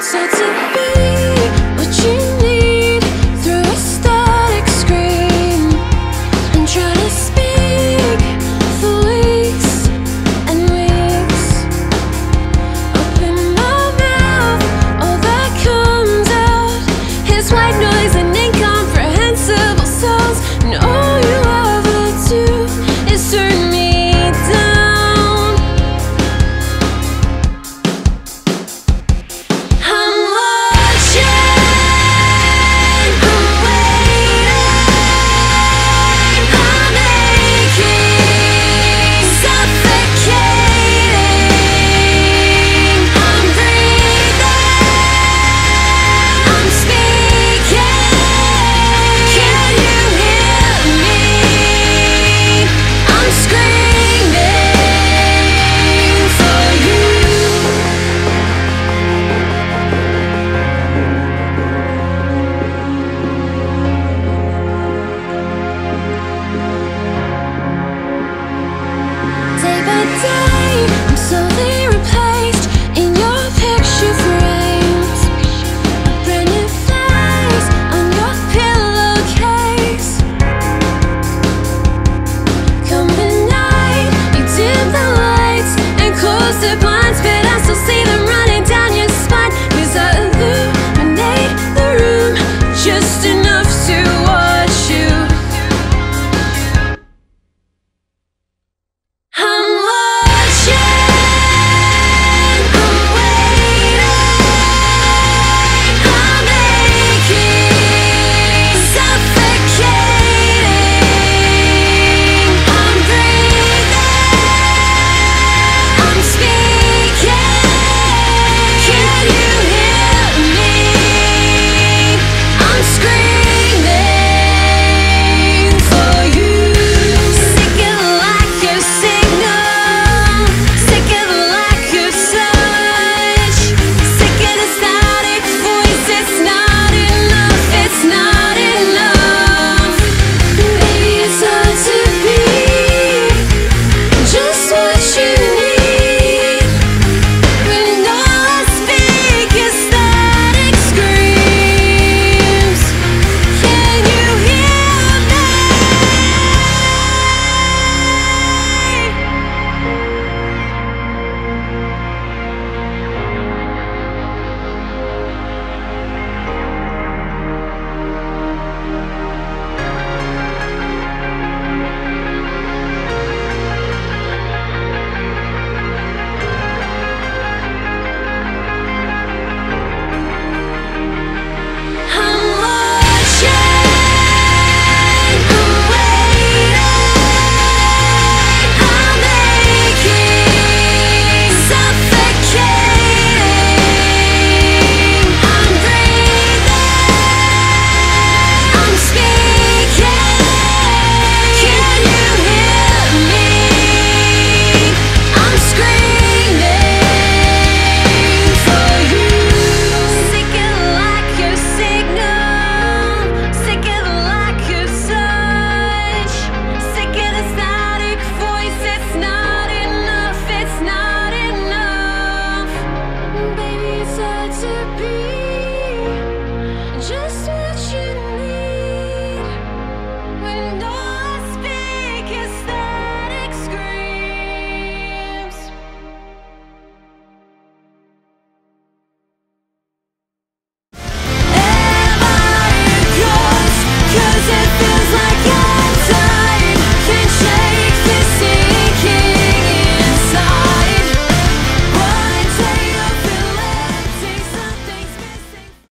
It's hard to be.